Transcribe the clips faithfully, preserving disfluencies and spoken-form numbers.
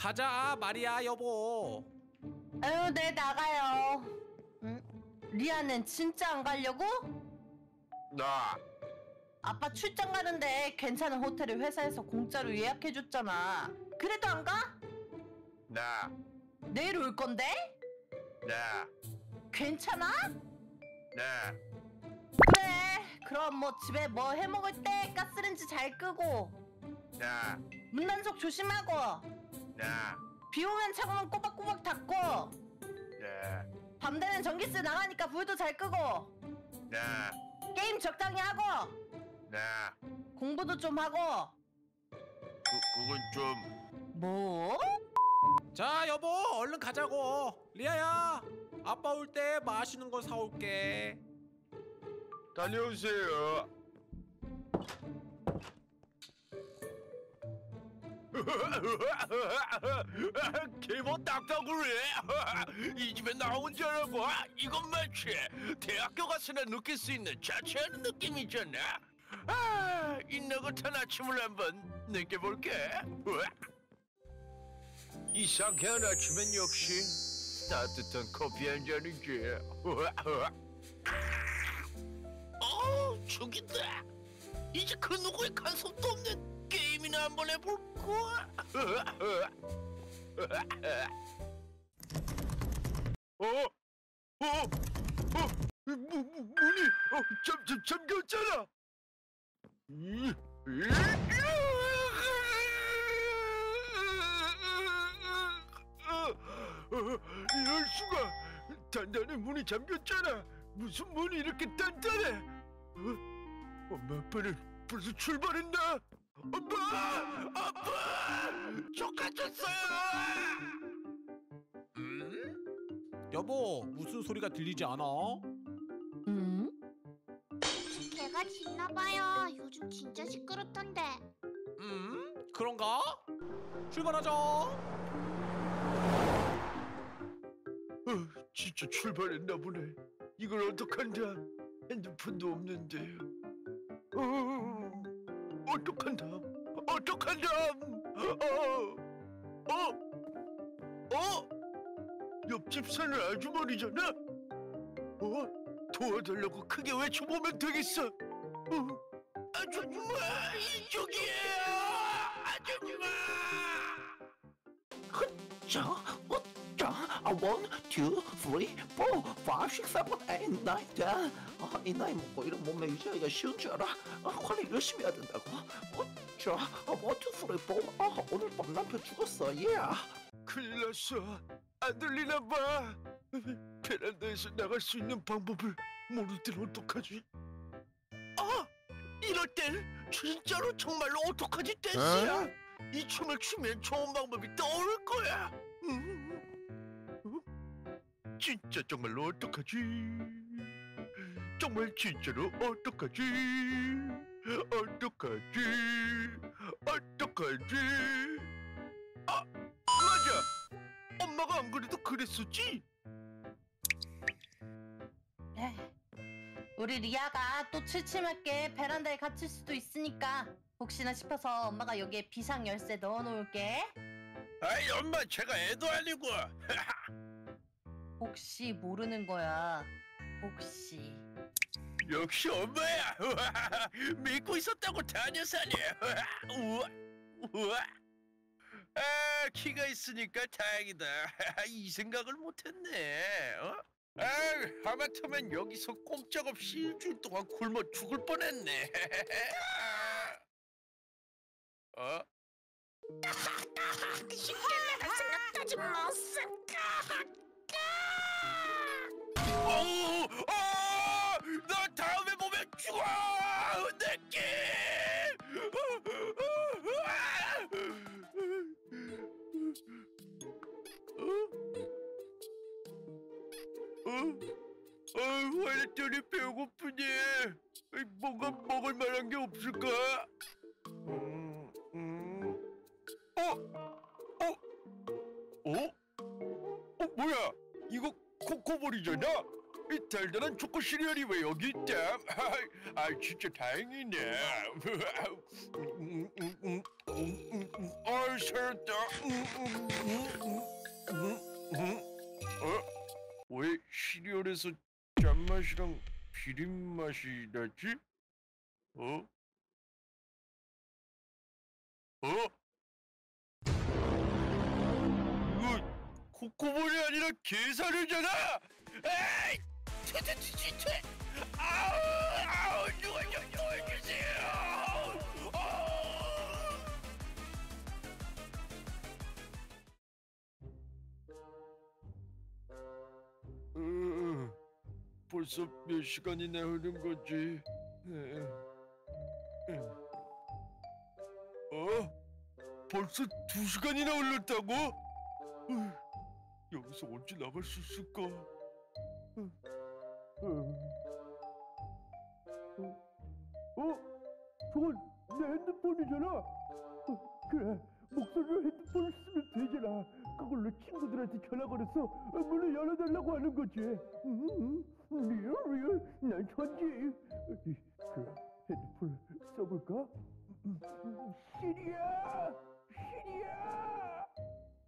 가자 마리아 여보. 아유 네 나가요. 응? 리아는 진짜 안 가려고? 나 아빠 출장 가는데 괜찮은 호텔을 회사에서 공짜로 예약해줬잖아. 그래도 안 가? 나 내일 올 건데? 나 괜찮아? 나 그래 그럼 뭐 집에 뭐 해먹을 때 가스렌지 잘 끄고 나 문단속 조심하고 나 비 오면 창문 꼬박꼬박 닫고 나 밤 되면 전기세 나가니까 불도 잘 끄고 나 게임 적당히 하고 나 공부도 좀 하고. 그, 그건 좀 뭐? 자 여보 얼른 가자고. 리아야 아빠 올 때 맛있는 거 사올게. 다녀오세요. 개멋 딱따구리. 이 집에 나 혼자라고 이건 마치 대학교 갔으나 느낄 수 있는 자체한 느낌이잖아. 아, 이 너긋한 아침을 한번 느껴볼게. 이 상쾌한 아침엔 역시 따뜻한 커피 한 잔이지. 어우 죽인다. 이제 그 누구의 간섭도 없는 게임이나 한번 해볼까? 어? 어? 어? 문, 문이 어, 잠, 잠, 잠겼잖아. 이럴 수가. 단단히 문이 잠겼잖아. 무슨 문이 이렇게 단단해? 어? 엄마 아빠는 벌써 출발했나? 엄마! 아빠! 족 갇혔어요! 음? 여보 무슨 소리가 들리지 않아? 음? 걔가 짖나봐요. 요즘 진짜 시끄럽던데. 음? 그런가? 출발하자. 어, 진짜 출발했나 보네. 이걸 어떡한다. 핸드폰도 없는데. 어, 어떡한다. 어떡한다. 어, 어, 어? 옆집 사는 아주머니잖아. 어? 도와달라고 크게 외쳐보면 되겠어. 어? 아줌마 이쪽이에요. 아줌마. 저, 저, one, two, three, four, five, six, seven, eight, nine, ten. 아, 이 나이 먹고 이런 몸매 유지하기가 쉬운 줄 알아? 아, 관리 열심히 해야 된다고. 어, 저, one, two, three, four. 아, 오늘 밤 남편 죽었어. 예. 큰일 났어. 안 들리나 봐. 베란다에서 나갈 수 있는 방법을 모를 땐 어떡하지? 아! 이럴 땐 진짜로 정말로 어떡하지 댄스야! 어? 이 춤을 추면 좋은 방법이 떠오를 거야! 음. 어? 진짜 정말로 어떡하지? 정말 진짜로 어떡하지? 어떡하지? 어떡하지? 아! 맞아! 엄마가 안 그래도 그랬었지? 우리 리아가 또 칠칠맞게 베란다에 갇힐 수도 있으니까 혹시나 싶어서 엄마가 여기에 비상 열쇠 넣어놓을게. 아이 엄마 제가 애도 아니고. 혹시 모르는 거야. 혹시. 역시 엄마야. 믿고 있었다고 다녀사니. 우와 우와. 아 키가 있으니까 다행이다. 이 생각을 못했네. 어? 아, 하마터면 여기서 꼼짝없이 일주일 동안 굶어 죽을 뻔했네. 어? 신기하다 생각하지 못했다. 어우, 아, 나 다음에 보면 죽어. 내 끼. 어? 아유, 완전히 배고프네. 뭔가 먹을 만한 게 없을까? 음, 음. 어? 어? 어? 어? 뭐야? 이거 코코볼이잖아? 이 달달한 초코 시리얼이 왜 여기 있다? 아, 진짜 다행이네. 아, 살았다. 어? 왜 시리얼에서 짠맛이랑 비린맛이 나지? 어? 어? 이거 코코볼이 아니라 게살이잖아! 에이! 퇴퇴퇴퇴퇴! 아우! 아우! 누가 좀 도와주세요! 아우! 음, 벌써 몇 시간이나 흐른 거지? 어? 벌써 두 시간이나 흘렀다고? 여기서 언제 나갈 수 있을까? 어? 저건 내 핸드폰이잖아? 그래, 목소리로 핸드폰을 쓰면 되잖아. 그걸로 친구들한테 전화 걸어서 문을 열어달라고 하는 거지. 음, 리얼 리얼, 난 천지. 그래, 핸드폰을 써볼까? 시리야! 시리야!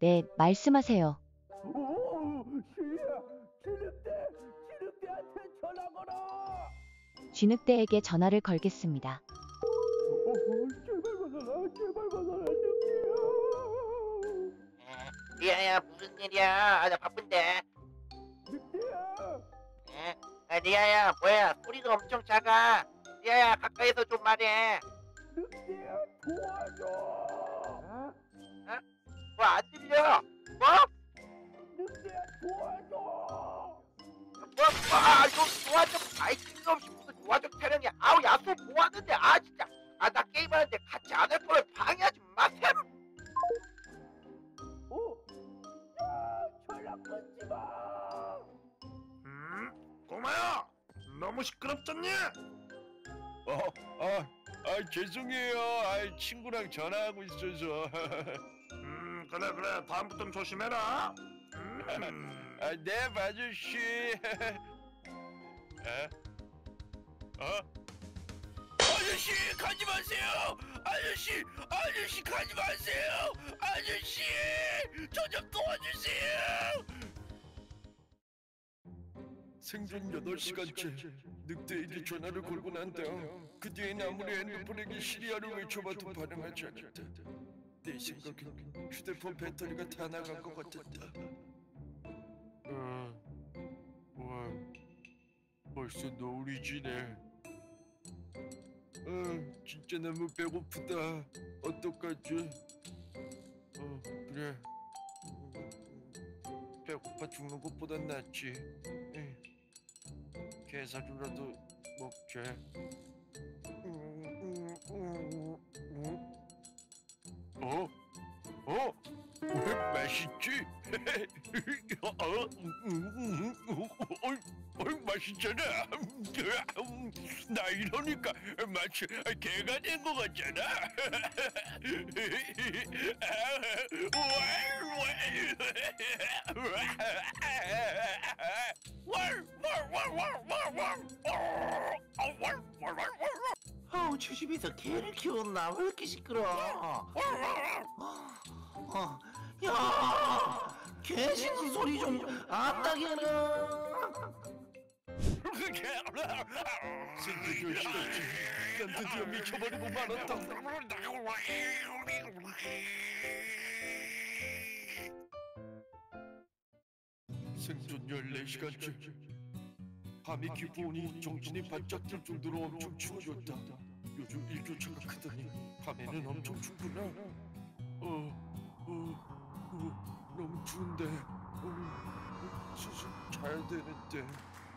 네, 말씀하세요. 오, 시리야! 쥐늑대! 쥐늑대한테 전화 걸어! 쥐늑대에게 전화를 걸겠습니다. 오, 제발 받아라! 제발 받아라! 늑대야! 미안해, 무슨 일이야? 나 바쁜데. 늑대야! 아, 리아야, 뭐야? 소리가 엄청 작아. 리아야, 가까이서 좀 말해. 늑대야, 도와줘! 어? 어? 뭐 안 들려? 뭐? 늑대야, 도와줘! 뭐? 아, 이거 도와줘! 아이, 쓸데없이 무슨 도와줘 태령이야! 아우, 야수 뭐하는데? 아, 진짜! 아, 나 게임하는데 같이 안 할 거면 방해하지 마셈! 어? 야, 전화 끊지 마! 음? 꼬마야! 너무 시끄럽잖니? 어, 어. 아, 죄송해요. 아, 친구랑 전화하고 있어서. 음, 그래 그래. 다음부터 조심해라. 음. 아, 네, 아저씨. 어? 어? 아저씨, 가지 마세요. 아저씨, 아저씨 가지 마세요. 아저씨, 저 좀 도와주세요. 생존 여덟 시간째 늑대에게 전화를 걸고 난 다음 그 뒤엔 아무리 핸드폰에게 시리아를 외쳐봐도 반응하지 않았다. 내 생각엔 휴대폰 배터리가 다 나간 것 같았다. 어, 와, 벌써 노을이 지네. 아, 진짜 너무 배고프다. 어떡하지? 어, 그래. 배고파 죽는 것보단 낫지. 게살이라도 먹자. 어? 어? 왜 맛있지? 어? 어? 맛있잖아. 나 이러니까 마치 개가 된 거 같잖아. 아우, 저 집에서 개를 키웠나? 왜 이렇게 시끄러워? 어, 야, 개 짖는 소리 좀 안 나게 해라. 승진이 시켰지. 난 드디어 미쳐버리고 말았다. 생존 열네 시간째 밤이 깊어오니 정신이 바짝 들 정도로 엄청 추워졌다. 요즘 일교차가 크더니 밤에는 엄청 춥구나. 어, 어, 어, 너무 추운데. 어, 슬슬 자야 되는데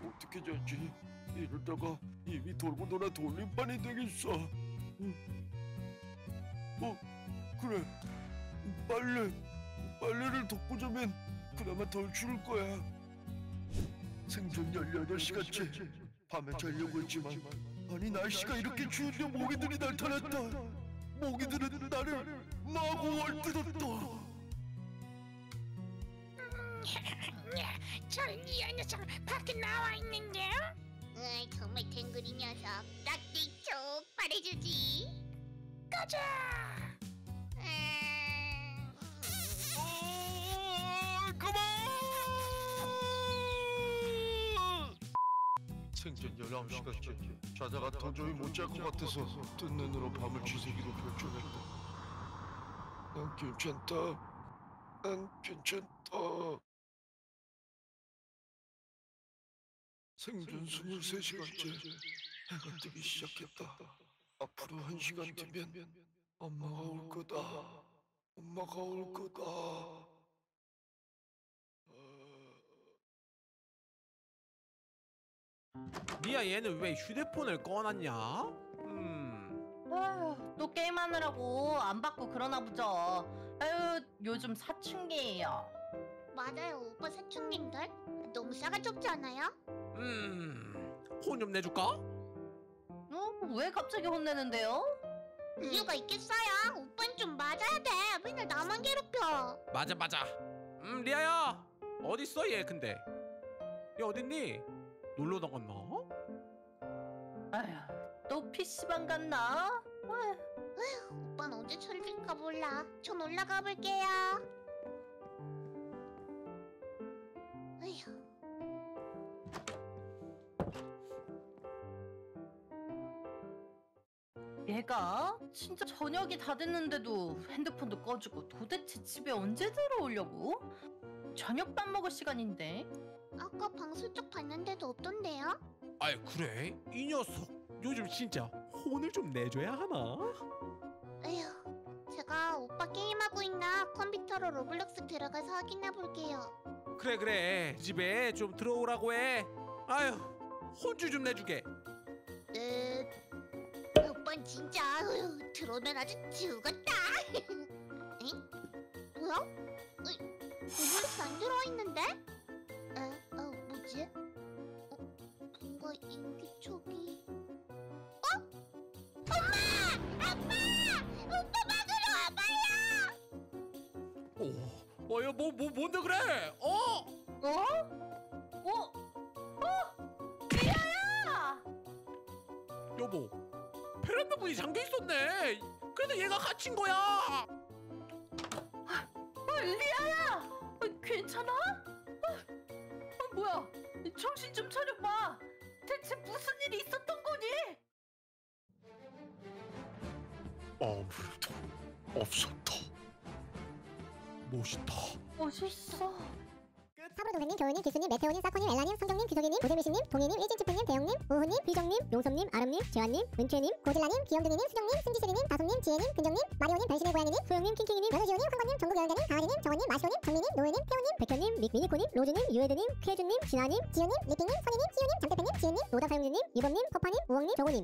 어떻게 자지? 이러다가 입이 돌고 돌아 돌림판이 되겠어. 어, 그래. 빨래, 빨래를 덮고 자면 그나마 덜 추울 거야. 생존 열여덟 시간째 밤에 자려고 했지만 아니, 날씨가 이렇게 추운데 모기들이 나타났다. 모기들은 나를 마구 얼뜯었다. 저는 이 녀석 밖에 나와 있는데요. 으, 정말 댕그리 녀석. 딱히 족발해주지. 가자. 음... 어, 그만. 생전 열한 시간째 자다가 도저히 못 잘 것 같아서 뜬 눈으로 밤을 지새기로 결정했다. 난 괜찮다. 난 괜찮다. 생존 스물세 시간째 해가 뜨기 시작했다. 앞으로 한 시간 뒤면 엄마가 올 거다. 엄마가 올 거다. 미야, 얘는 왜 휴대폰을 꺼놨냐? 음. 아유, 또 게임하느라고 안 받고 그러나 보죠. 아유, 요즘 사춘기예요. 맞아요, 오빠 사춘기인걸? 너무 싸가 좁지 않아요? 음... 혼 좀 내줄까? 어? 왜 갑자기 혼내는데요? 이유가 있겠어요. 오빠는 좀 맞아야 돼. 맨날 나만 괴롭혀. 맞아 맞아. 음 리아야! 어딨어 얘 근데? 얘 어딨니? 놀러 나갔나? 아휴 또 피씨방 갔나? 아휴 오빠는 언제 철들까 몰라. 전 올라가 볼게요. 아휴 얘가 진짜 저녁이 다 됐는데도 핸드폰도 꺼주고 도대체 집에 언제 들어오려고? 저녁밥 먹을 시간인데. 아까 방 슬쩍 봤는데도 없던데요? 아이 그래? 이 녀석 요즘 진짜 혼을 좀 내줘야 하나? 에휴 제가 오빠 게임하고 있나 컴퓨터로 로블록스 들어가서 확인해 볼게요. 그래 그래 집에 좀 들어오라고 해. 아휴 혼주 좀 내주게. 으... 오빤 진짜 어휴, 들어오면 아주 죽었다. 응? 뭐야? 로블록스 안 들어와있는데? 에? 어, 뭐지? 어? 뭔가 인기척이... 어? 엄마! 아빠! 오빠 막으러 와봐요! 오, 어, 야, 뭐, 뭐, 뭔데 그래? 어? 어? 어? 어? 미아야! 여보 베란다 문이 잠겨있었네. 그래서 얘가 갇힌 거야. 어, 리아야 어, 괜찮아? 어, 어, 뭐야 정신 좀 차려봐. 대체 무슨 일이 있었던 거니? 아무래도 없었다. 멋있다. 멋있어. 사부도사님, 교우님, 기수님, 메테오님, 사커님, 엘라님, 성경님, 귀석이님, 고재미씨님, 동희님, 일진찐팬님, 대영님, 우후님, 비정님, 용섭님, 아름님, 재환님, 은채님, 고질라님, 기영등이님, 수정님, 승지체리님, 다솜님, 지혜님, 근정님, 마리오님, 별신의 고양이님, 수영님, 킹킹이님, 변호지우님, 황건님, 전국여행자님, 강아지님, 정원님, 마시오님, 장미님, 노예님, 태우님, 백현님, 미니코님, 로쥐님, 유에드님, 쾌준님, 진아님, 지연님, 리피님, 선이님, 지우님, 장태팬님, 지혜님, 노다사용님, 유범님, 커파님, 우엉님, 정원님.